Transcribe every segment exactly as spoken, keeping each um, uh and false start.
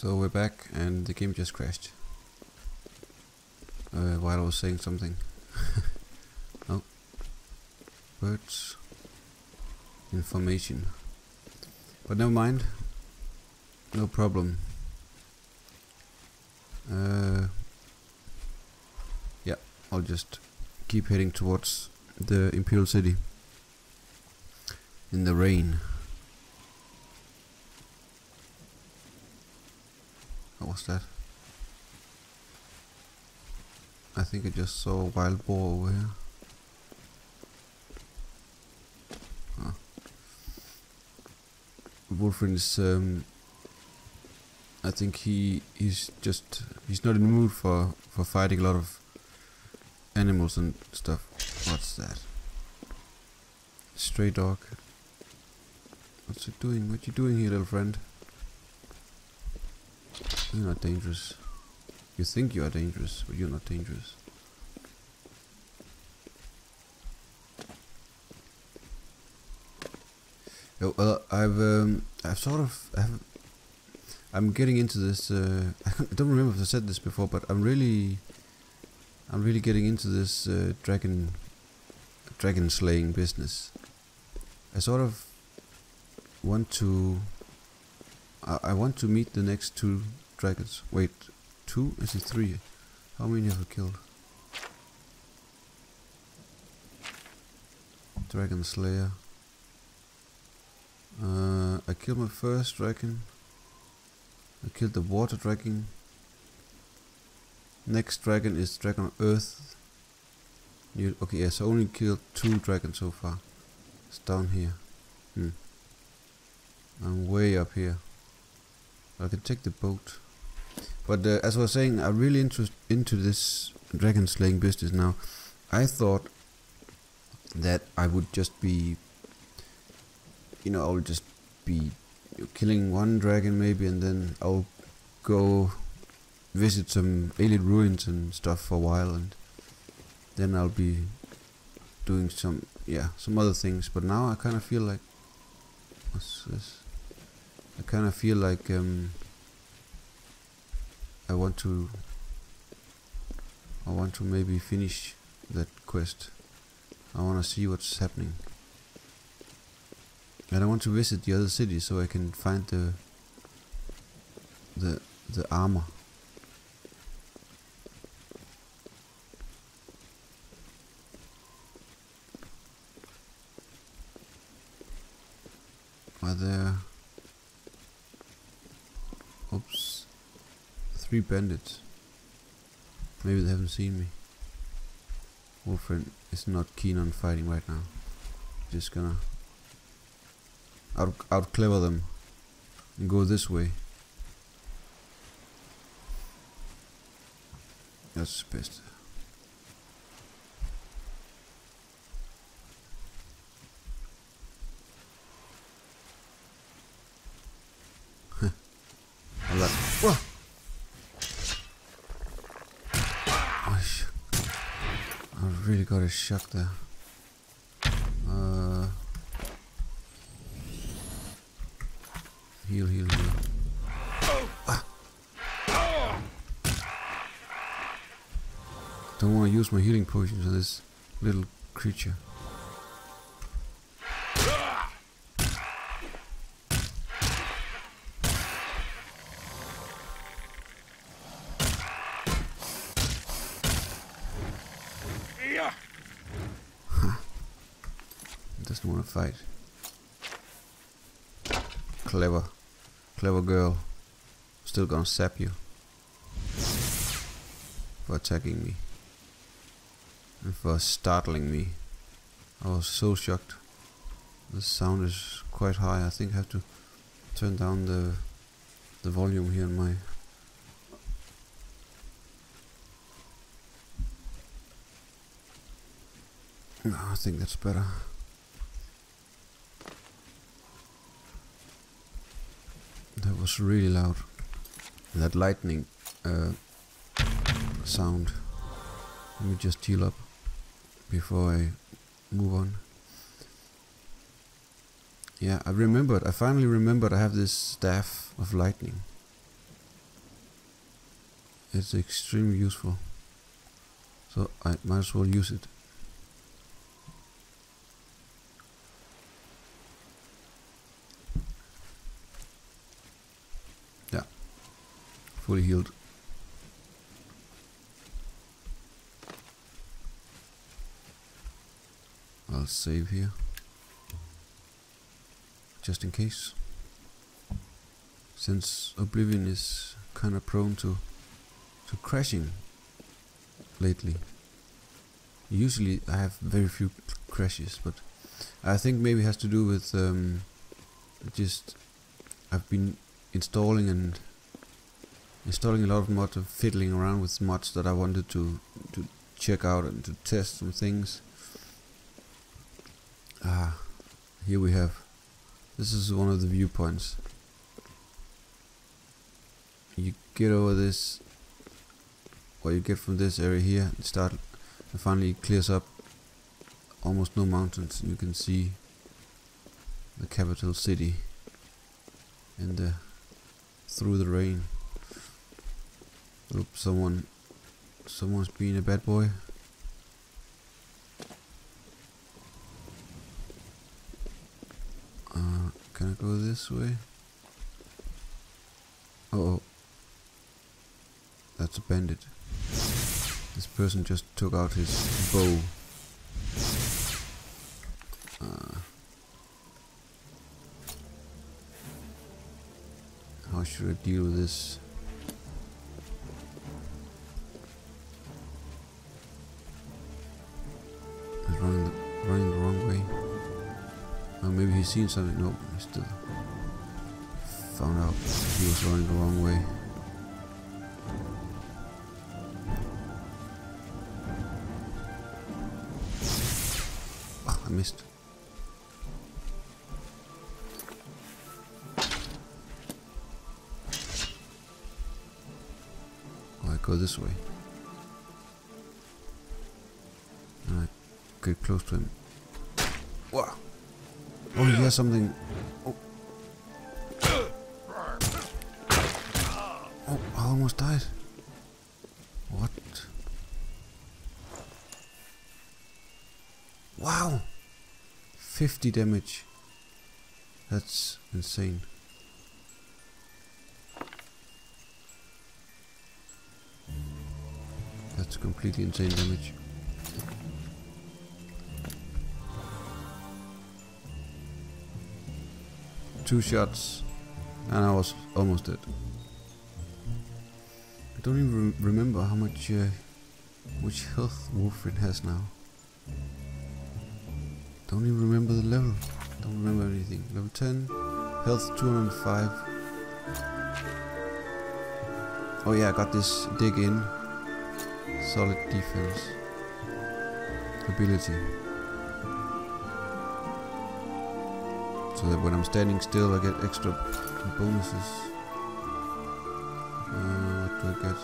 So we're back and the game just crashed uh, while I was saying something. Oh, words, information, but never mind, no problem. Uh, yeah, I'll just keep heading towards the Imperial City in the rain. What's that? I think I just saw a wild boar over here. Oh. Wulfrinn is, um, I think he is just, he's not in the mood for, for fighting a lot of animals and stuff. What's that? Stray dog. What's it doing? What you doing here, little friend? You're not dangerous. You think you are dangerous, but you're not dangerous. Yo, well, I've um, I've sort of, I've, I'm getting into this. Uh, I don't remember if I said this before, but I'm really, I'm really getting into this uh, dragon, dragon slaying business. I sort of want to. I, I want to meet the next two. Dragons. Wait, two? Is it three? How many have we killed? Dragon Slayer. Uh, I killed my first dragon. I killed the water dragon. Next dragon is Dragon of Earth. You, okay, yes, yeah, so I only killed two dragons so far. It's down here. Hmm. I'm way up here. I can take the boat. But uh, as I was saying, I'm really interest into this dragon slaying business now. I thought that I would just be, you know, I'll just be killing one dragon maybe, and then I'll go visit some alien ruins and stuff for a while, and then I'll be doing some, yeah, some other things. But now I kind of feel like, what's this? I kind of feel like um, I want to. I want to maybe finish that quest. I want to see what's happening, and I want to visit the other city so I can find the the the armor. Are there? Oops, three bandits. Maybe they haven't seen me. Wulfrinn is not keen on fighting right now. Just gonna out out clever them and go this way. That's best. Whoa. I really got a shock there. Uh, heal, heal, heal. Ah. Don't want to use my healing potions on this little creature. Doesn't want to fight. Clever. Clever girl. Still gonna sap you for attacking me and for startling me. I was so shocked. The sound is quite high. I think I have to turn down the the volume here in my no, I think that's better. That was really loud. That lightning uh, sound. Let me just heal up before I move on. Yeah, I remembered. I finally remembered I have this staff of lightning. It's extremely useful, so I might as well use it. Yeah, fully healed. I'll save here, just in case, since Oblivion is kind of prone to to crashing lately. Usually I have very few crashes, but I think maybe it has to do with um, just I've been installing and installing a lot of mods and fiddling around with mods that I wanted to to check out and to test some things. Ah, here we have, this is one of the viewpoints. You get over this, what you get from this area here, and start, and finally it clears up, almost no mountains, and you can see the capital city in the, through the rain. Oops, someone, someone's being a bad boy. Can I go this way? Uh oh, that's a bandit. This person just took out his bow. Uh, how should I deal with this? He's running the, running the wrong way. Oh, maybe he's seen something. Nope, he still found out he was running the wrong way. Ah, I missed. Oh, I go this way. And I get close to him. Wow. Oh, he has something. Oh. Oh, I almost died. What? Wow! fifty damage. That's insane. That's completely insane damage. Two shots, and I was almost dead. I don't even re remember how much, uh, which health Wulfrinn has now. Don't even remember the level. Don't remember anything. Level ten, health two hundred five. Oh yeah, I got this dig in. Solid defense. Ability. So that when I'm standing still, I get extra bonuses. Uh, what do I get?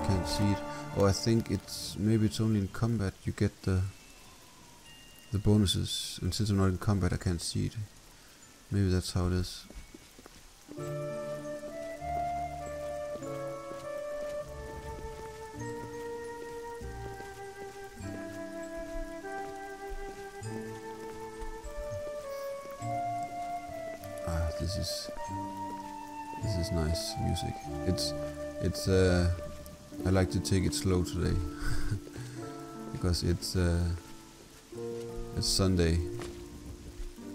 I can't see it. Oh, I think it's maybe it's only in combat you get the the bonuses, and since I'm not in combat, I can't see it. Maybe that's how it is. This is this is nice music. It's it's. Uh, I like to take it slow today because it's uh, it's Sunday,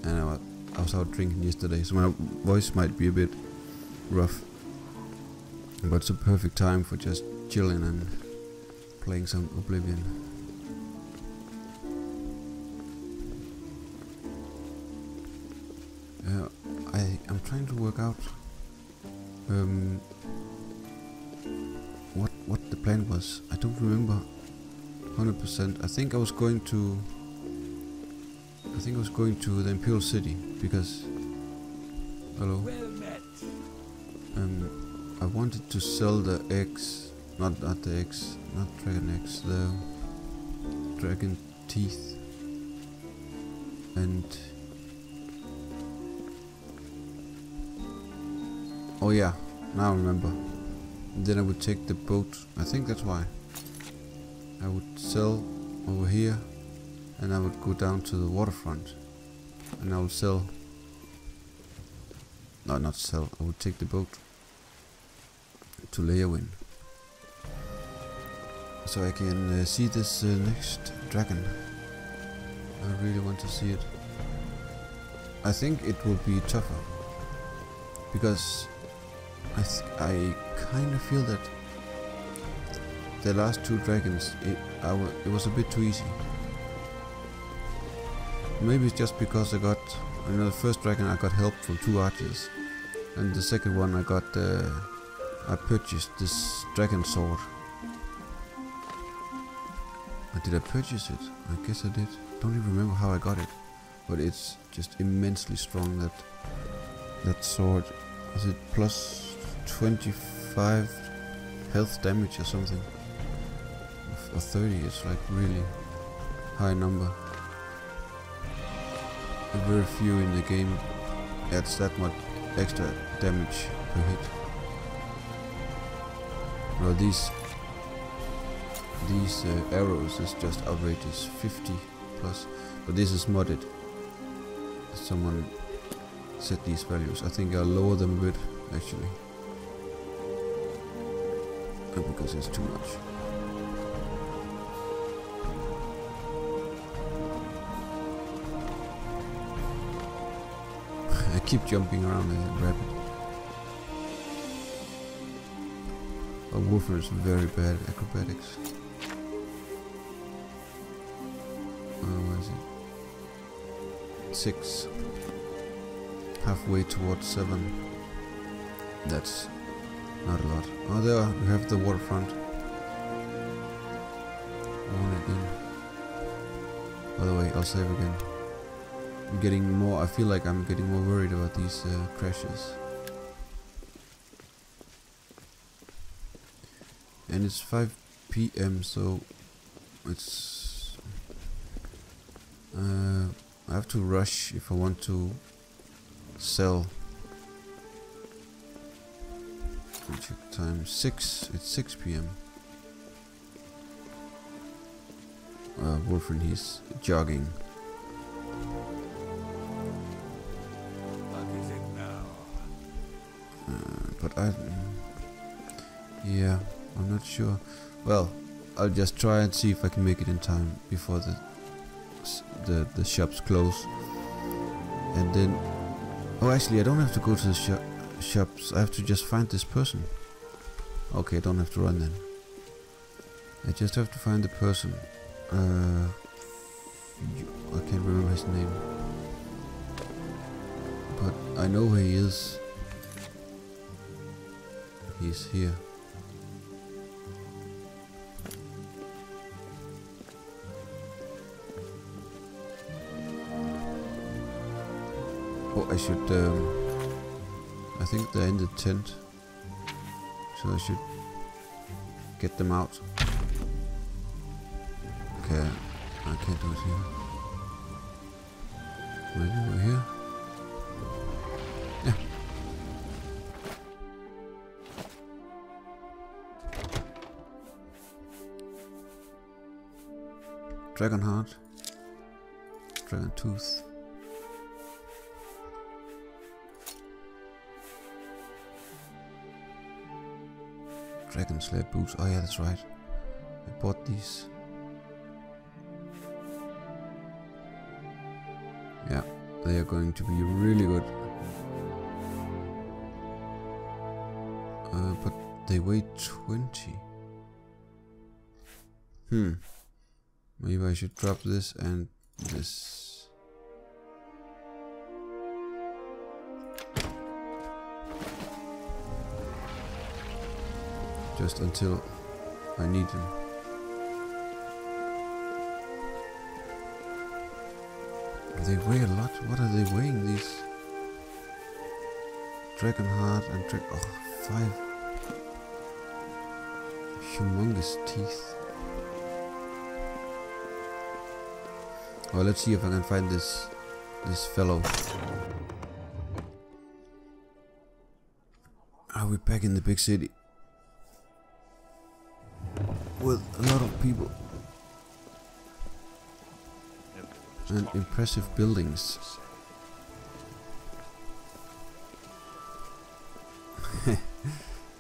and I, I was out drinking yesterday, so my voice might be a bit rough. But it's a perfect time for just chilling and playing some Oblivion. Yeah. I'm trying to work out um, what what the plan was. I don't remember one hundred percent. I think I was going to. I think I was going to the Imperial City because. Hello. Well met. Um, I wanted to sell the eggs, not not the eggs, not dragon eggs, the dragon teeth, and. Oh yeah, now I remember. And then I would take the boat. I think that's why. I would sell over here. And I would go down to the waterfront. And I would sell. No, not sell. I would take the boat to Leyawiin. So I can uh, see this uh, next dragon. I really want to see it. I think it will be tougher. Because I, th I kind of feel that the last two dragons, it, I w it was a bit too easy. Maybe it's just because I got, you know, the first dragon I got help from two archers, and the second one I got, uh, I purchased this dragon sword. Or did I purchase it? I guess I did. Don't even remember how I got it, but it's just immensely strong. That that sword, is it plus twenty-five health damage or something, or thirty? It's like really high number. Very few in the game adds that much extra damage per hit. Well, these these uh, arrows is just outrageous, fifty plus. But this is modded. Someone set these values. I think I'll lower them a bit actually, because it's too much. I keep jumping around and grab it. A Wulfrinn is very bad at acrobatics. Oh, where is it? Six. Halfway towards seven. That's not a lot. Oh, there we have the waterfront. On again. By the way, I'll save again. I'm getting more, I feel like I'm getting more worried about these uh, crashes. And it's five p m so it's... Uh, I have to rush if I want to sell. Check time, six, it's six p m Uh, Wulfrinn, he's jogging. But I, yeah, I'm not sure. Well, I'll just try and see if I can make it in time before the the, the shops close. And then, oh, actually, I don't have to go to the shop shops. I have to just find this person. Okay, I don't have to run then. I just have to find the person. Uh, I can't remember his name, but I know where he is. He's here. Oh, I should. Um, I think they're in the tent, so I should get them out. Okay, I can't do it here. Maybe we're here. Dragon Heart, Dragon Tooth. Dragon Slayer Boots, oh yeah, that's right. I bought these. Yeah, they are going to be really good. Uh, but they weigh twenty. Hmm. Maybe I should drop this and this. Just until I need them. They weigh a lot. What are they weighing, these? Dragon Heart and Dragon... Oh, five. Humongous teeth. Well, let's see if I can find this this fellow. Are we back in the big city? with a lot of people and impressive buildings.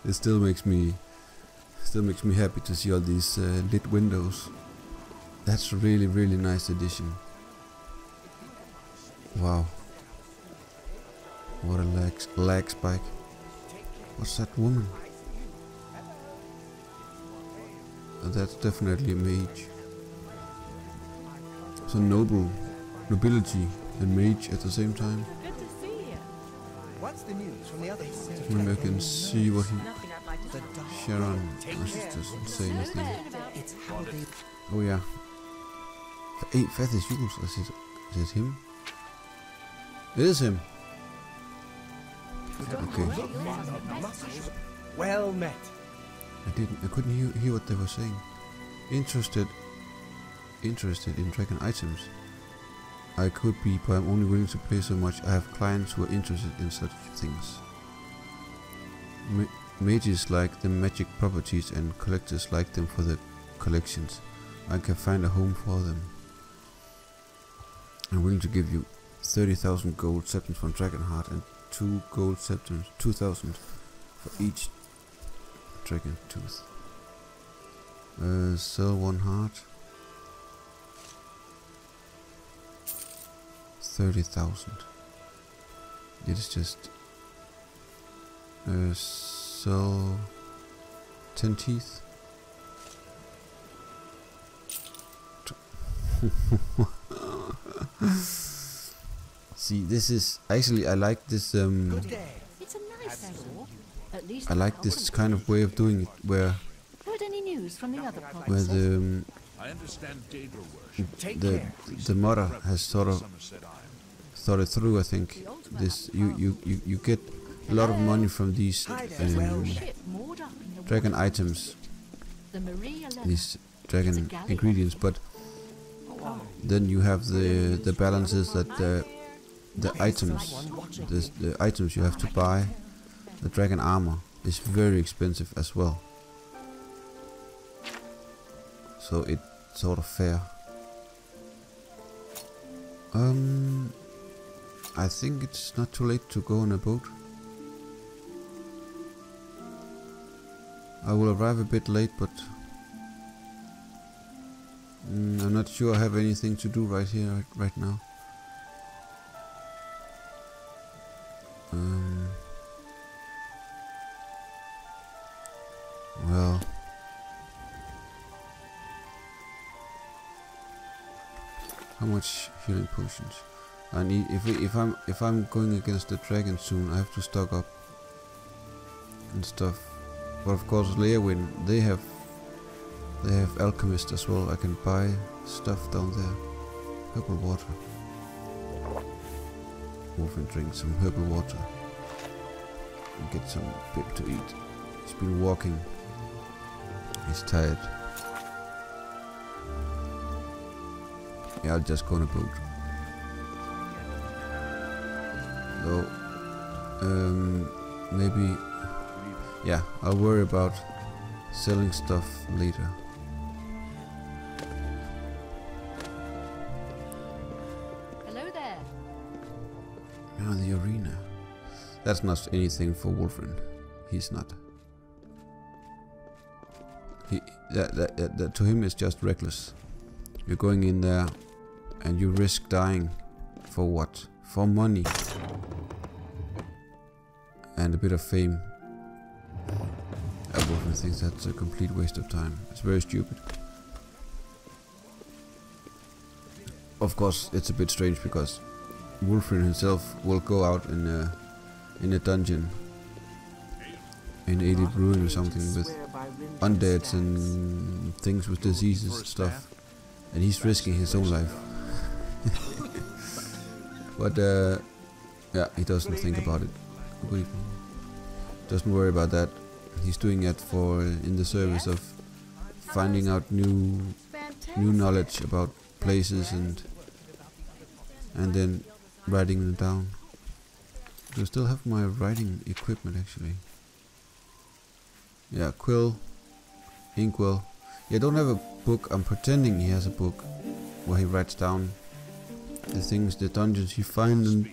It still makes me still makes me happy to see all these uh, lit windows. That's a really really nice addition. Wow, what a lag, lag spike. What's that woman? Oh, that's definitely a mage. So noble, nobility and mage at the same time. Good to see you. What's the news from the other side? Maybe I can see what he... Sharon, oh, she doesn't say anything. Oh yeah. Hey, Fethis Yules, is it, is it him? It is him. Okay. Well met. I didn't, I couldn't hear, hear what they were saying. Interested. Interested in dragon items. I could be, but I'm only willing to pay so much. I have clients who are interested in such things. Ma mages like the magic properties and collectors like them for their collections. I can find a home for them. I'm willing to give you thirty thousand gold septums from Dragonheart and two gold septums, two thousand for each dragon tooth. Uh, sell one heart. thirty thousand. It is just uh, sell ten teeth. See, this is actually I like this. Um, it's a nice At least I like this kind of way of doing it, where heard any news from the other where the um, I understand the the modder has sort of thought it through. I think this you you you you get a lot of money from these um, dragon items, these dragon ingredients, but then you have the the balances that the the items the, the items you have to buy. The dragon armor is very expensive as well. So it's sort of fair. Um, I think it's not too late to go on a boat. I will arrive a bit late, but mm, I'm not sure I have anything to do right here, right, right now. Um, well... How much healing potions? I need if we, if I'm if I'm going against the dragon soon. I have to stock up and stuff. But of course, Leyawiin, they have they have alchemists as well. I can buy stuff down there. Herbal water. Wulfrinn drink some herbal water and get some pip to eat. He's been walking. He's tired. Yeah, I'll just go on a boat. So, um, maybe, yeah, I'll worry about selling stuff later. Hello there. Now the arena. That's not anything for Wulfrinn. He's not. He that that, that that to him is just reckless. You're going in there. And you risk dying for what? For money and a bit of fame. Everyone thinks that's a complete waste of time. It's very stupid. Of course, it's a bit strange because Wulfrinn himself will go out in a in a dungeon in Aelid Ruin or something with undeads and things with diseases and stuff, and he's risking his own life. But uh, yeah, he doesn't think about it. Doesn't worry about that. He's doing it for in the service of finding out new, new knowledge about places and and then writing them down. Do I still have my writing equipment actually? Yeah, quill, inkwell. You don't have a book. I'm pretending he has a book where he writes down the things, the dungeons he finds, and,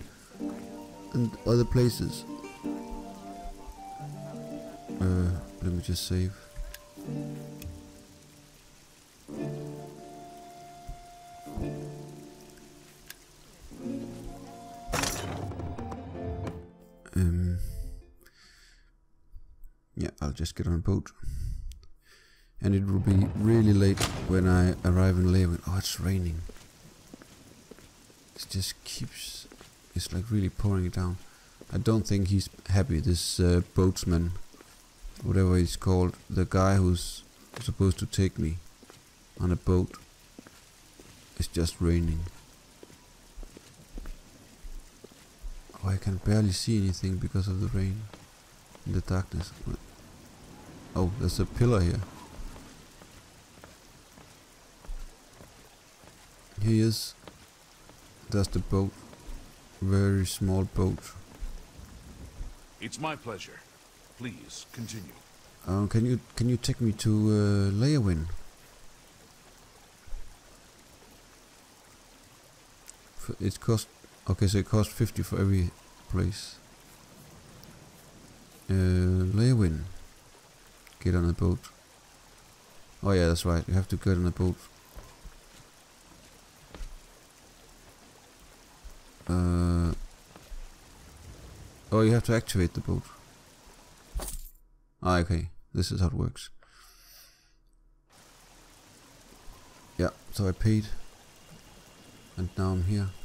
and other places. Uh, let me just save. Um, yeah, I'll just get on a boat. And it will be really late when I arrive in Leyawiin. Oh, it's raining. It just keeps... It's like really pouring it down. I don't think he's happy, this uh, boatsman. Whatever he's called. The guy who's supposed to take me on a boat. It's just raining. Oh, I can barely see anything because of the rain. In the darkness. Oh, there's a pillar here. Here he is. That's the boat. Very small boat. It's my pleasure. Please continue. Um, can you can you take me to uh, Leyawiin? It cost okay. So it cost fifty for every place. Uh, Leyawiin. Get on a boat. Oh yeah, that's right. You have to get on a boat. Uh, oh, you have to activate the boat. Ah, okay. This is how it works. Yeah, so I paid. And now I'm here.